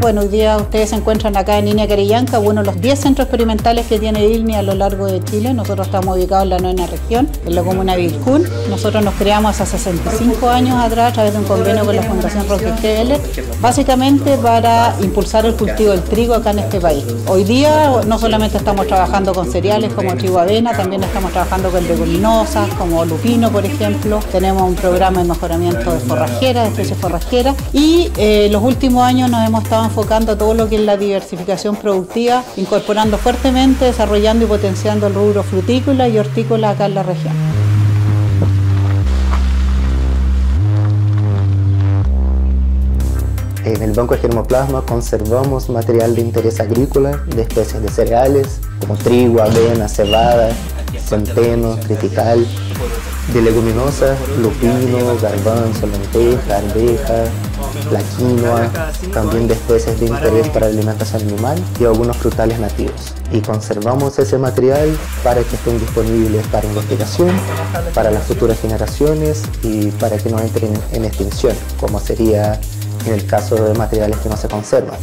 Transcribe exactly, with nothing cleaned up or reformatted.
Bueno, hoy día ustedes se encuentran acá en I N I A Carillanca, uno de los diez centros experimentales que tiene I N I A a lo largo de Chile. Nosotros estamos ubicados en la novena región, en la comuna Vilcún. Nosotros nos creamos hace sesenta y cinco años atrás a través de un convenio con la Fundación Rockefeller, básicamente para impulsar el cultivo del trigo acá en este país. Hoy día no solamente estamos trabajando con cereales como trigo avena, también estamos trabajando con leguminosas como lupino, por ejemplo. Tenemos un programa de mejoramiento de forrajeras, de especies forrajeras, y eh, los últimos años nos hemos estado enfocando a todo lo que es la diversificación productiva, incorporando fuertemente, desarrollando y potenciando el rubro frutícola y hortícola acá en la región. En el Banco de Germoplasma conservamos material de interés agrícola de especies de cereales como trigo, avena, cebada, centeno, critical, de leguminosas, lupino, garbanzo, lenteja, arveja, la quinoa, también de especies de interés para la alimentación animal y algunos frutales nativos. Y conservamos ese material para que estén disponibles para investigación, para las futuras generaciones y para que no entren en extinción, como sería en el caso de materiales que no se conservan.